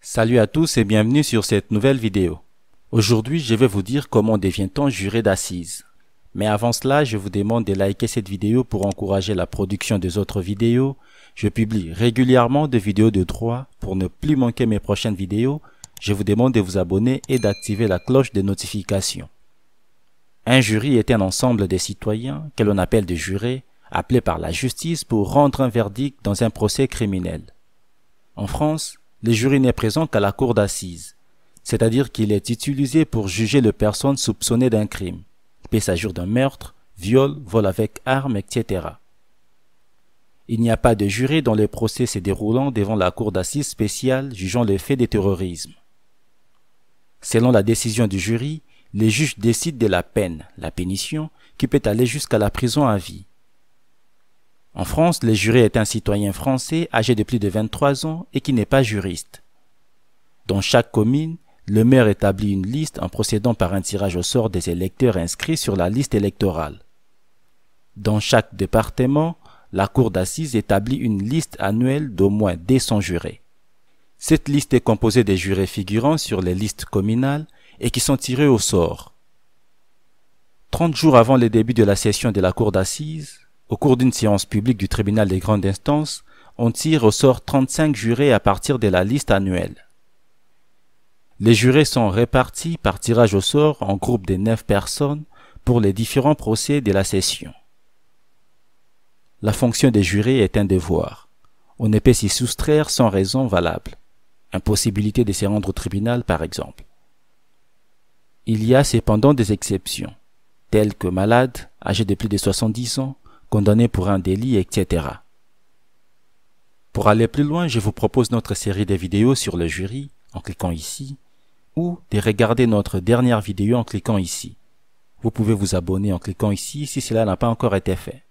Salut à tous et bienvenue sur cette nouvelle vidéo. Aujourd'hui, je vais vous dire comment devient-on juré d'assises. Mais avant cela, je vous demande de liker cette vidéo pour encourager la production des autres vidéos. Je publie régulièrement des vidéos de droit. Pour ne plus manquer mes prochaines vidéos, je vous demande de vous abonner et d'activer la cloche de notification. Un jury est un ensemble de citoyens, que l'on appelle des jurés, appelés par la justice pour rendre un verdict dans un procès criminel. En France, le jury n'est présent qu'à la cour d'assises, c'est-à-dire qu'il est utilisé pour juger les personnes soupçonnées d'un crime. Il s'agit d'un meurtre, viol, vol avec arme, etc. Il n'y a pas de juré dans les procès se déroulant devant la cour d'assises spéciale jugeant les faits de terrorisme. Selon la décision du jury, les juges décident de la peine, la pénition, qui peut aller jusqu'à la prison à vie. En France, le juré est un citoyen français âgé de plus de 23 ans et qui n'est pas juriste. Dans chaque commune, le maire établit une liste en procédant par un tirage au sort des électeurs inscrits sur la liste électorale. Dans chaque département, la cour d'assises établit une liste annuelle d'au moins 200 jurés. Cette liste est composée des jurés figurant sur les listes communales et qui sont tirés au sort. 30 jours avant le début de la session de la cour d'assises, au cours d'une séance publique du tribunal de grande instance, on tire au sort 35 jurés à partir de la liste annuelle. Les jurés sont répartis par tirage au sort en groupes de 9 personnes pour les différents procès de la session. La fonction des jurés est un devoir. On ne peut s'y soustraire sans raison valable. Impossibilité de se rendre au tribunal, par exemple. Il y a cependant des exceptions, telles que malades, âgés de plus de 70 ans, condamnés pour un délit, etc. Pour aller plus loin, je vous propose notre série de vidéos sur le jury en cliquant ici, ou de regarder notre dernière vidéo en cliquant ici. Vous pouvez vous abonner en cliquant ici si cela n'a pas encore été fait.